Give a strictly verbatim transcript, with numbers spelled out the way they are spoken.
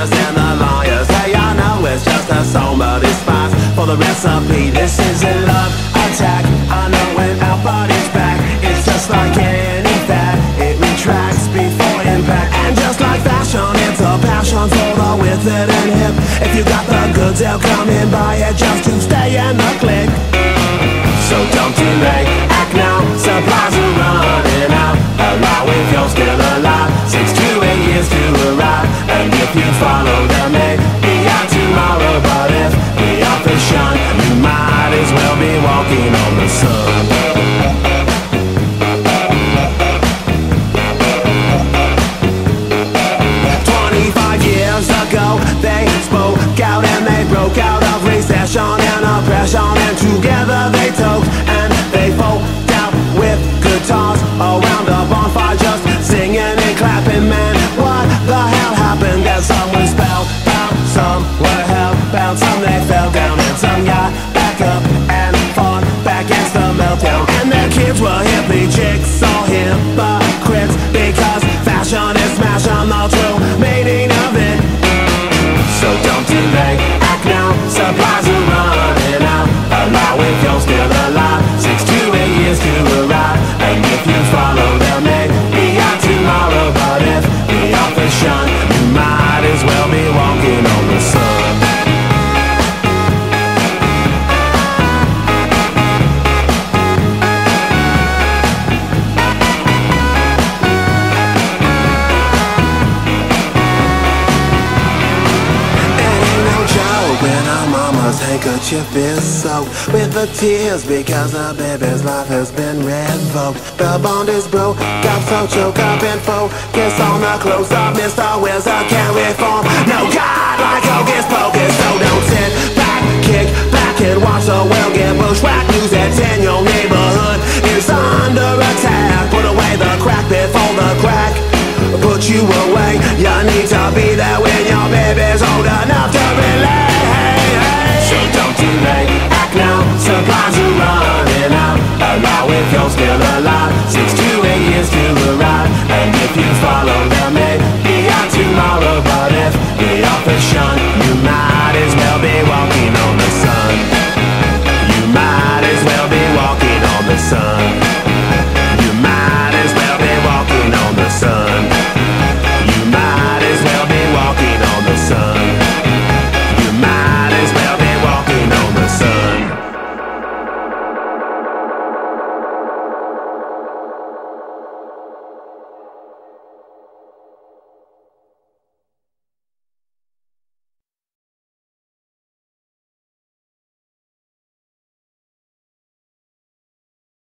cheaters and the liars. Hey, I know it's just a song, but it's fine for the recipe. This isn't love attack. I know when our body's back, it's just like any fat, it retracts before impact. And just like fashion, it's a passion for the withered and hip. If you got the goods, they'll come and buy it just to stay in the click. So don't delay, act now, supplies are running out. Allow if you're still alive, six to eight years to arrive. And if you follow them, may be out tomorrow. But if the office shun, you might as well be walking on the sun. Twenty-five years ago, they spoke out and they broke out of recession and oppression. And together they toke and they poked out with guitars around a bonfire, just singing and clapping. Man, what the hell happened? That someone spelled out, some were hellbound, some they fell down, and some got back up and fought back against the meltdown. And their kids were hippie chicks, all hypocrites, because fashion is smashing the true meaning of it. So don't delay, act now, supplies are running out. Allow if you're still alive, six to eight years to arrive. And if you follow them, may be out tomorrow. But if the office shun, you might as well be walking on the sun. Handkerchief is soaked with the tears because the baby's life has been revoked. The bond is broke, got so choked up and focused on the close-up. Mister Wizard can't reform, no god like Hocus Pocus. So don't sit